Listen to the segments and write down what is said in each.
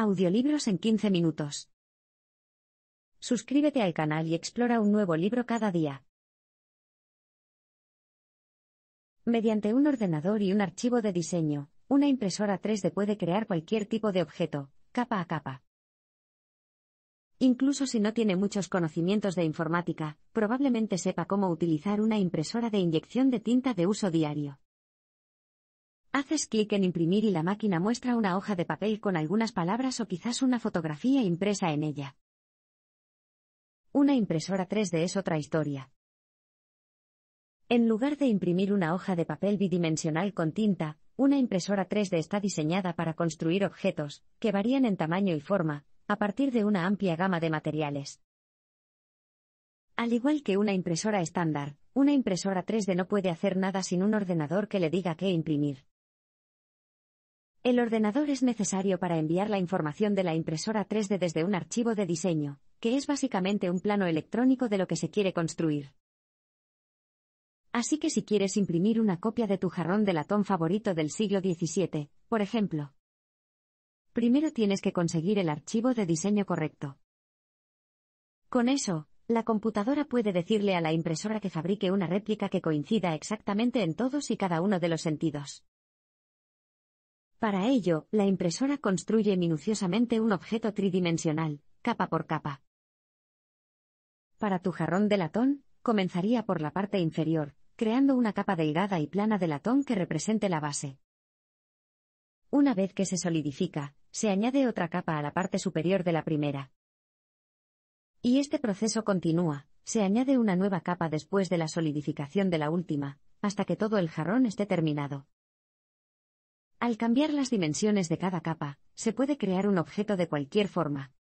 Audiolibros en 15 minutos. Suscríbete al canal y explora un nuevo libro cada día. Mediante un ordenador y un archivo de diseño, una impresora 3D puede crear cualquier tipo de objeto, capa a capa. Incluso si no tiene muchos conocimientos de informática, probablemente sepa cómo utilizar una impresora de inyección de tinta de uso diario. Haces clic en imprimir y la máquina muestra una hoja de papel con algunas palabras o quizás una fotografía impresa en ella. Una impresora 3D es otra historia. En lugar de imprimir una hoja de papel bidimensional con tinta, una impresora 3D está diseñada para construir objetos, que varían en tamaño y forma, a partir de una amplia gama de materiales. Al igual que una impresora estándar, una impresora 3D no puede hacer nada sin un ordenador que le diga qué imprimir. El ordenador es necesario para enviar la información de la impresora 3D desde un archivo de diseño, que es básicamente un plano electrónico de lo que se quiere construir. Así que si quieres imprimir una copia de tu jarrón de latón favorito del siglo XVII, por ejemplo, primero tienes que conseguir el archivo de diseño correcto. Con eso, la computadora puede decirle a la impresora que fabrique una réplica que coincida exactamente en todos y cada uno de los sentidos. Para ello, la impresora construye minuciosamente un objeto tridimensional, capa por capa. Para tu jarrón de latón, comenzaría por la parte inferior, creando una capa delgada y plana de latón que represente la base. Una vez que se solidifica, se añade otra capa a la parte superior de la primera. Y este proceso continúa, se añade una nueva capa después de la solidificación de la última, hasta que todo el jarrón esté terminado. Al cambiar las dimensiones de cada capa, se puede crear un objeto de cualquier forma.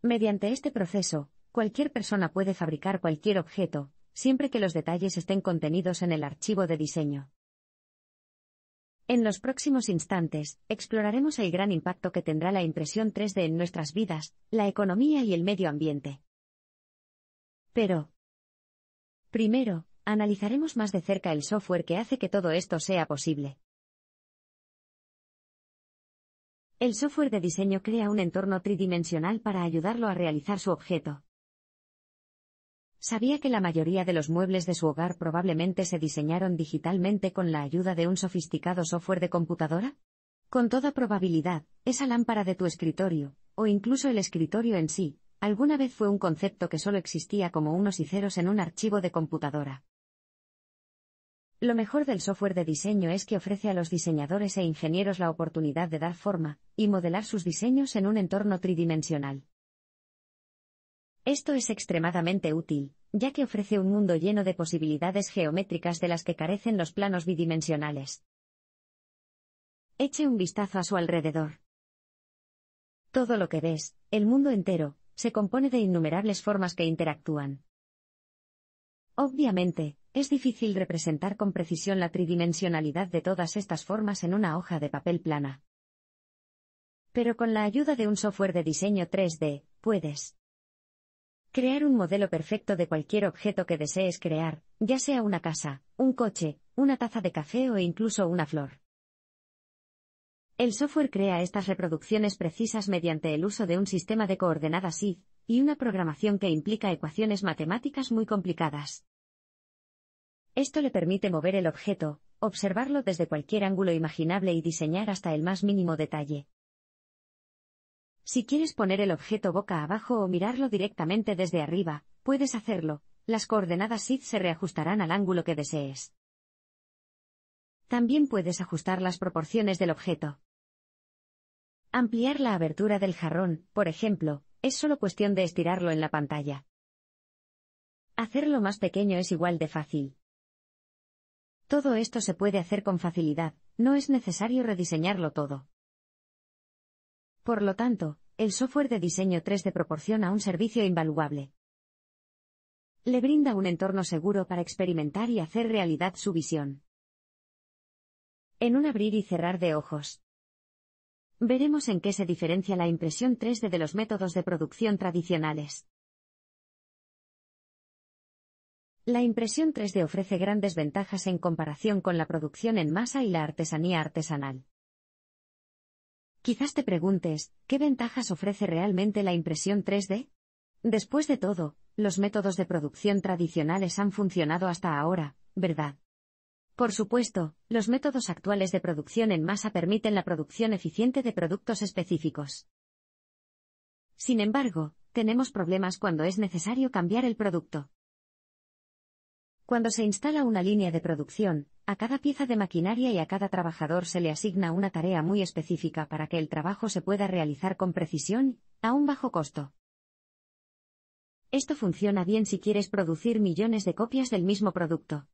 Mediante este proceso, cualquier persona puede fabricar cualquier objeto, siempre que los detalles estén contenidos en el archivo de diseño. En los próximos instantes, exploraremos el gran impacto que tendrá la impresión 3D en nuestras vidas, la economía y el medio ambiente. Pero, primero, analizaremos más de cerca el software que hace que todo esto sea posible. El software de diseño crea un entorno tridimensional para ayudarlo a realizar su objeto. ¿Sabía que la mayoría de los muebles de su hogar probablemente se diseñaron digitalmente con la ayuda de un sofisticado software de computadora? Con toda probabilidad, esa lámpara de tu escritorio, o incluso el escritorio en sí, alguna vez fue un concepto que solo existía como unos y ceros en un archivo de computadora. Lo mejor del software de diseño es que ofrece a los diseñadores e ingenieros la oportunidad de dar forma y modelar sus diseños en un entorno tridimensional. Esto es extremadamente útil, ya que ofrece un mundo lleno de posibilidades geométricas de las que carecen los planos bidimensionales. Eche un vistazo a su alrededor. Todo lo que ves, el mundo entero, se compone de innumerables formas que interactúan. Obviamente, es difícil representar con precisión la tridimensionalidad de todas estas formas en una hoja de papel plana. Pero con la ayuda de un software de diseño 3D, puedes crear un modelo perfecto de cualquier objeto que desees crear, ya sea una casa, un coche, una taza de café o incluso una flor. El software crea estas reproducciones precisas mediante el uso de un sistema de coordenadas SID y una programación que implica ecuaciones matemáticas muy complicadas. Esto le permite mover el objeto, observarlo desde cualquier ángulo imaginable y diseñar hasta el más mínimo detalle. Si quieres poner el objeto boca abajo o mirarlo directamente desde arriba, puedes hacerlo, las coordenadas SID se reajustarán al ángulo que desees. También puedes ajustar las proporciones del objeto. Ampliar la abertura del jarrón, por ejemplo, es solo cuestión de estirarlo en la pantalla. Hacerlo más pequeño es igual de fácil. Todo esto se puede hacer con facilidad, no es necesario rediseñarlo todo. Por lo tanto, el software de diseño 3D proporciona un servicio invaluable. Le brinda un entorno seguro para experimentar y hacer realidad su visión. En un abrir y cerrar de ojos. Veremos en qué se diferencia la impresión 3D de los métodos de producción tradicionales. La impresión 3D ofrece grandes ventajas en comparación con la producción en masa y la artesanía artesanal. Quizás te preguntes, ¿qué ventajas ofrece realmente la impresión 3D? Después de todo, los métodos de producción tradicionales han funcionado hasta ahora, ¿verdad? Por supuesto, los métodos actuales de producción en masa permiten la producción eficiente de productos específicos. Sin embargo, tenemos problemas cuando es necesario cambiar el producto. Cuando se instala una línea de producción, a cada pieza de maquinaria y a cada trabajador se le asigna una tarea muy específica para que el trabajo se pueda realizar con precisión, a un bajo costo. Esto funciona bien si quieres producir millones de copias del mismo producto.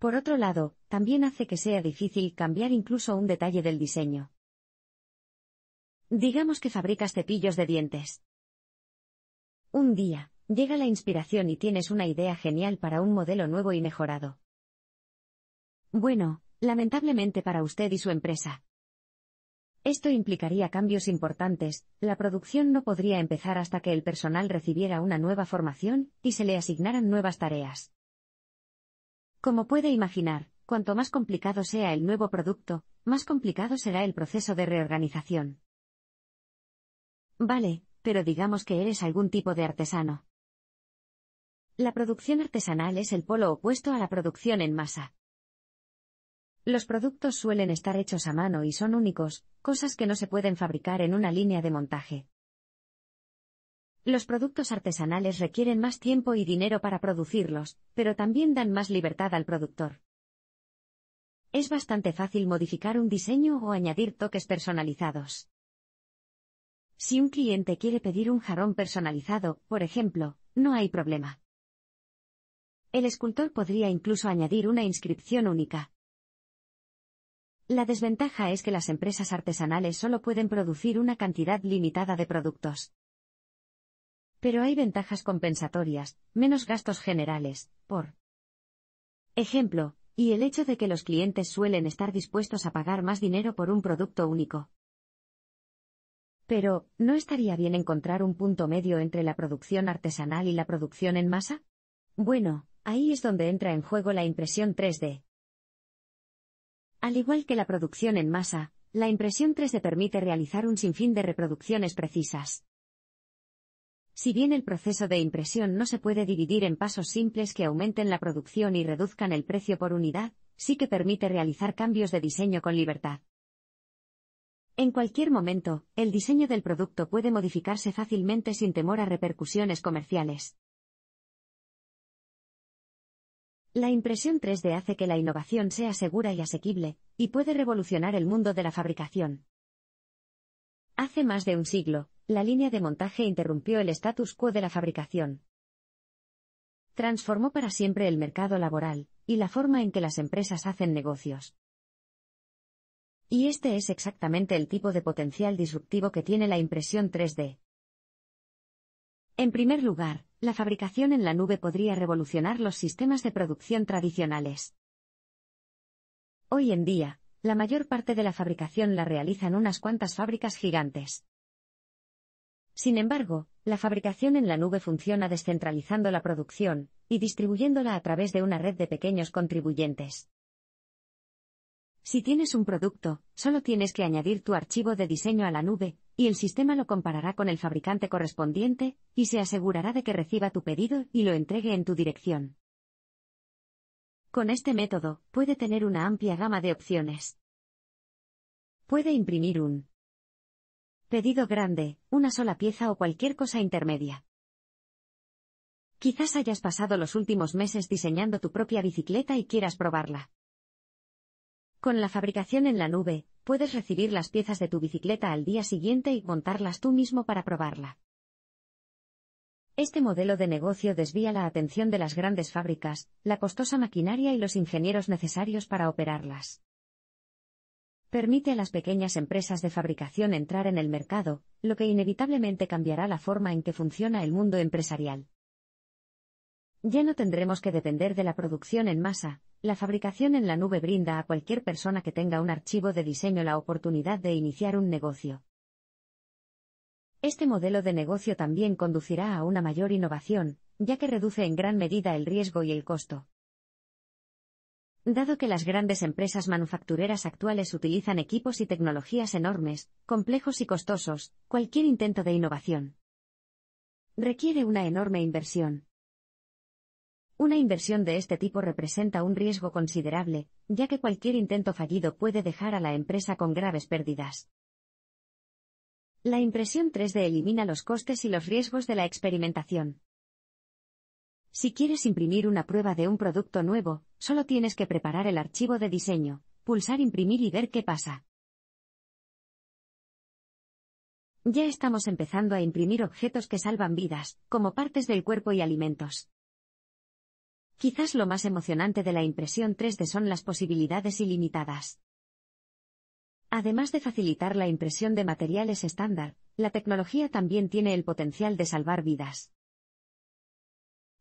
Por otro lado, también hace que sea difícil cambiar incluso un detalle del diseño. Digamos que fabricas cepillos de dientes. Un día, llega la inspiración y tienes una idea genial para un modelo nuevo y mejorado. Bueno, lamentablemente para usted y su empresa. Esto implicaría cambios importantes, la producción no podría empezar hasta que el personal recibiera una nueva formación, y se le asignaran nuevas tareas. Como puede imaginar, cuanto más complicado sea el nuevo producto, más complicado será el proceso de reorganización. Vale, pero digamos que eres algún tipo de artesano. La producción artesanal es el polo opuesto a la producción en masa. Los productos suelen estar hechos a mano y son únicos, cosas que no se pueden fabricar en una línea de montaje. Los productos artesanales requieren más tiempo y dinero para producirlos, pero también dan más libertad al productor. Es bastante fácil modificar un diseño o añadir toques personalizados. Si un cliente quiere pedir un jarrón personalizado, por ejemplo, no hay problema. El escultor podría incluso añadir una inscripción única. La desventaja es que las empresas artesanales solo pueden producir una cantidad limitada de productos. Pero hay ventajas compensatorias, menos gastos generales, por ejemplo, y el hecho de que los clientes suelen estar dispuestos a pagar más dinero por un producto único. Pero, ¿no estaría bien encontrar un punto medio entre la producción artesanal y la producción en masa? Bueno, ahí es donde entra en juego la impresión 3D. Al igual que la producción en masa, la impresión 3D permite realizar un sinfín de reproducciones precisas. Si bien el proceso de impresión no se puede dividir en pasos simples que aumenten la producción y reduzcan el precio por unidad, sí que permite realizar cambios de diseño con libertad. En cualquier momento, el diseño del producto puede modificarse fácilmente sin temor a repercusiones comerciales. La impresión 3D hace que la innovación sea segura y asequible, y puede revolucionar el mundo de la fabricación. Hace más de un siglo, la línea de montaje interrumpió el status quo de la fabricación. Transformó para siempre el mercado laboral, y la forma en que las empresas hacen negocios. Y este es exactamente el tipo de potencial disruptivo que tiene la impresión 3D. En primer lugar, la fabricación en la nube podría revolucionar los sistemas de producción tradicionales. Hoy en día, la mayor parte de la fabricación la realizan unas cuantas fábricas gigantes. Sin embargo, la fabricación en la nube funciona descentralizando la producción, y distribuyéndola a través de una red de pequeños contribuyentes. Si tienes un producto, solo tienes que añadir tu archivo de diseño a la nube, y el sistema lo comparará con el fabricante correspondiente, y se asegurará de que reciba tu pedido y lo entregue en tu dirección. Con este método, puede tener una amplia gama de opciones. Puede imprimir un pedido grande, una sola pieza o cualquier cosa intermedia. Quizás hayas pasado los últimos meses diseñando tu propia bicicleta y quieras probarla. Con la fabricación en la nube, puedes recibir las piezas de tu bicicleta al día siguiente y montarlas tú mismo para probarla. Este modelo de negocio desvía la atención de las grandes fábricas, la costosa maquinaria y los ingenieros necesarios para operarlas. Permite a las pequeñas empresas de fabricación entrar en el mercado, lo que inevitablemente cambiará la forma en que funciona el mundo empresarial. Ya no tendremos que depender de la producción en masa. La fabricación en la nube brinda a cualquier persona que tenga un archivo de diseño la oportunidad de iniciar un negocio. Este modelo de negocio también conducirá a una mayor innovación, ya que reduce en gran medida el riesgo y el costo. Dado que las grandes empresas manufactureras actuales utilizan equipos y tecnologías enormes, complejos y costosos, cualquier intento de innovación requiere una enorme inversión. Una inversión de este tipo representa un riesgo considerable, ya que cualquier intento fallido puede dejar a la empresa con graves pérdidas. La impresión 3D elimina los costes y los riesgos de la experimentación. Si quieres imprimir una prueba de un producto nuevo, solo tienes que preparar el archivo de diseño, pulsar imprimir y ver qué pasa. Ya estamos empezando a imprimir objetos que salvan vidas, como partes del cuerpo y alimentos. Quizás lo más emocionante de la impresión 3D son las posibilidades ilimitadas. Además de facilitar la impresión de materiales estándar, la tecnología también tiene el potencial de salvar vidas.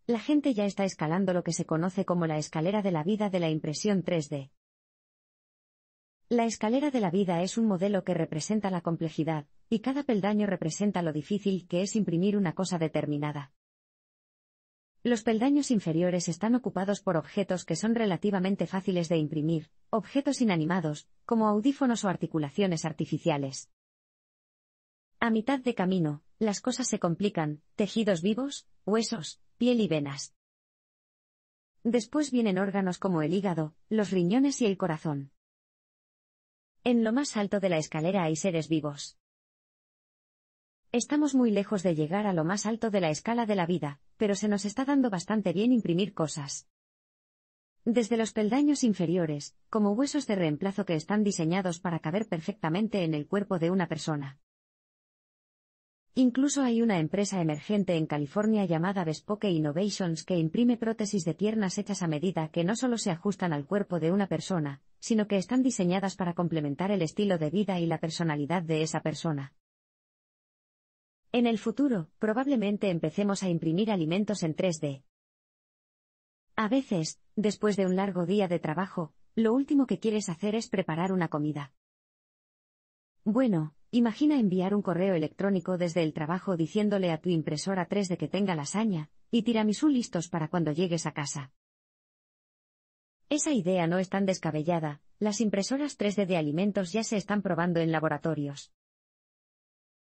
La gente ya está escalando lo que se conoce como la escalera de la vida de la impresión 3D. La escalera de la vida es un modelo que representa la complejidad, y cada peldaño representa lo difícil que es imprimir una cosa determinada. Los peldaños inferiores están ocupados por objetos que son relativamente fáciles de imprimir, objetos inanimados, como audífonos o articulaciones artificiales. A mitad de camino, las cosas se complican: tejidos vivos, huesos, piel y venas. Después vienen órganos como el hígado, los riñones y el corazón. En lo más alto de la escalera hay seres vivos. Estamos muy lejos de llegar a lo más alto de la escala de la vida, pero se nos está dando bastante bien imprimir cosas. Desde los peldaños inferiores, como huesos de reemplazo que están diseñados para caber perfectamente en el cuerpo de una persona. Incluso hay una empresa emergente en California llamada Vespoke Innovations que imprime prótesis de piernas hechas a medida que no solo se ajustan al cuerpo de una persona, sino que están diseñadas para complementar el estilo de vida y la personalidad de esa persona. En el futuro, probablemente empecemos a imprimir alimentos en 3D. A veces, después de un largo día de trabajo, lo último que quieres hacer es preparar una comida. Bueno, imagina enviar un correo electrónico desde el trabajo diciéndole a tu impresora 3D que tenga lasaña y tiramisú listos para cuando llegues a casa. Esa idea no es tan descabellada, las impresoras 3D de alimentos ya se están probando en laboratorios.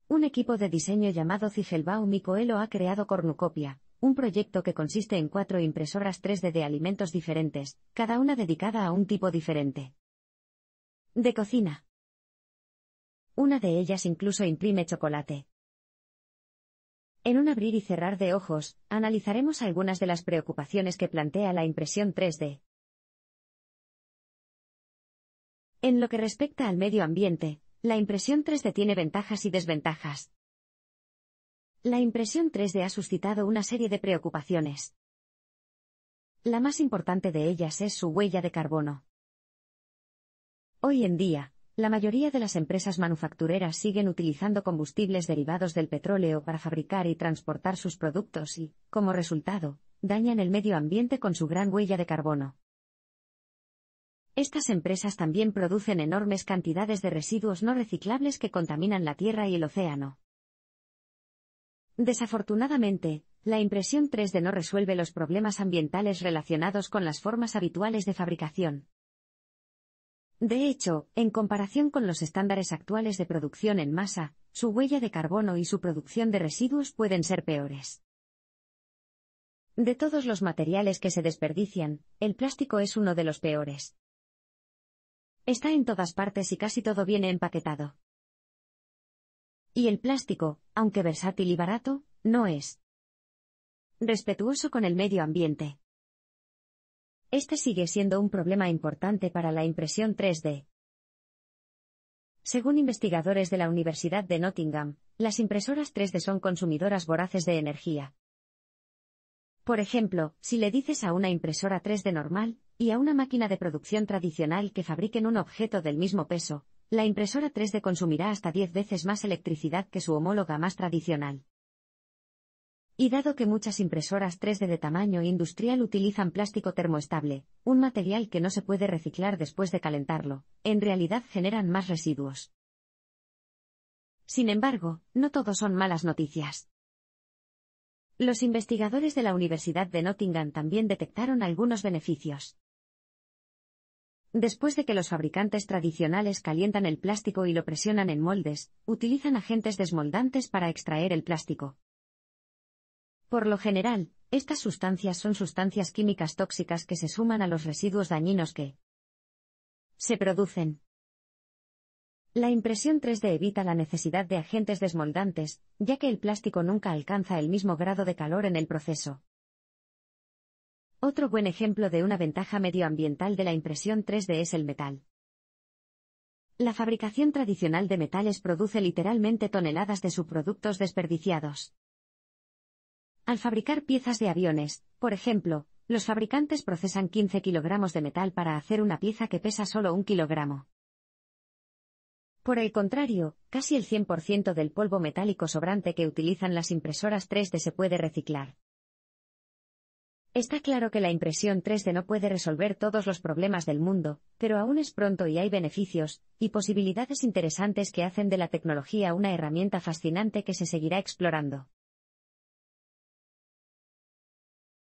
Un equipo de diseño llamado Zijelbaum y Coelho ha creado Cornucopia, un proyecto que consiste en 4 impresoras 3D de alimentos diferentes, cada una dedicada a un tipo diferente de cocina. Una de ellas incluso imprime chocolate. En un abrir y cerrar de ojos, analizaremos algunas de las preocupaciones que plantea la impresión 3D. En lo que respecta al medio ambiente, la impresión 3D tiene ventajas y desventajas. La impresión 3D ha suscitado una serie de preocupaciones. La más importante de ellas es su huella de carbono. Hoy en día, la mayoría de las empresas manufactureras siguen utilizando combustibles derivados del petróleo para fabricar y transportar sus productos y, como resultado, dañan el medio ambiente con su gran huella de carbono. Estas empresas también producen enormes cantidades de residuos no reciclables que contaminan la tierra y el océano. Desafortunadamente, la impresión 3D no resuelve los problemas ambientales relacionados con las formas habituales de fabricación. De hecho, en comparación con los estándares actuales de producción en masa, su huella de carbono y su producción de residuos pueden ser peores. De todos los materiales que se desperdician, el plástico es uno de los peores. Está en todas partes y casi todo viene empaquetado. Y el plástico, aunque versátil y barato, no es respetuoso con el medio ambiente. Este sigue siendo un problema importante para la impresión 3D. Según investigadores de la Universidad de Nottingham, las impresoras 3D son consumidoras voraces de energía. Por ejemplo, si le dices a una impresora 3D normal y a una máquina de producción tradicional que fabriquen un objeto del mismo peso, la impresora 3D consumirá hasta 10 veces más electricidad que su homóloga más tradicional. Y dado que muchas impresoras 3D de tamaño industrial utilizan plástico termoestable, un material que no se puede reciclar después de calentarlo, en realidad generan más residuos. Sin embargo, no todo son malas noticias. Los investigadores de la Universidad de Nottingham también detectaron algunos beneficios. Después de que los fabricantes tradicionales calientan el plástico y lo presionan en moldes, utilizan agentes desmoldantes para extraer el plástico. Por lo general, estas sustancias son sustancias químicas tóxicas que se suman a los residuos dañinos que se producen. La impresión 3D evita la necesidad de agentes desmoldantes, ya que el plástico nunca alcanza el mismo grado de calor en el proceso. Otro buen ejemplo de una ventaja medioambiental de la impresión 3D es el metal. La fabricación tradicional de metales produce literalmente toneladas de subproductos desperdiciados. Al fabricar piezas de aviones, por ejemplo, los fabricantes procesan 15 kilogramos de metal para hacer una pieza que pesa solo 1 kilogramo. Por el contrario, casi el 100% del polvo metálico sobrante que utilizan las impresoras 3D se puede reciclar. Está claro que la impresión 3D no puede resolver todos los problemas del mundo, pero aún es pronto y hay beneficios y posibilidades interesantes que hacen de la tecnología una herramienta fascinante que se seguirá explorando.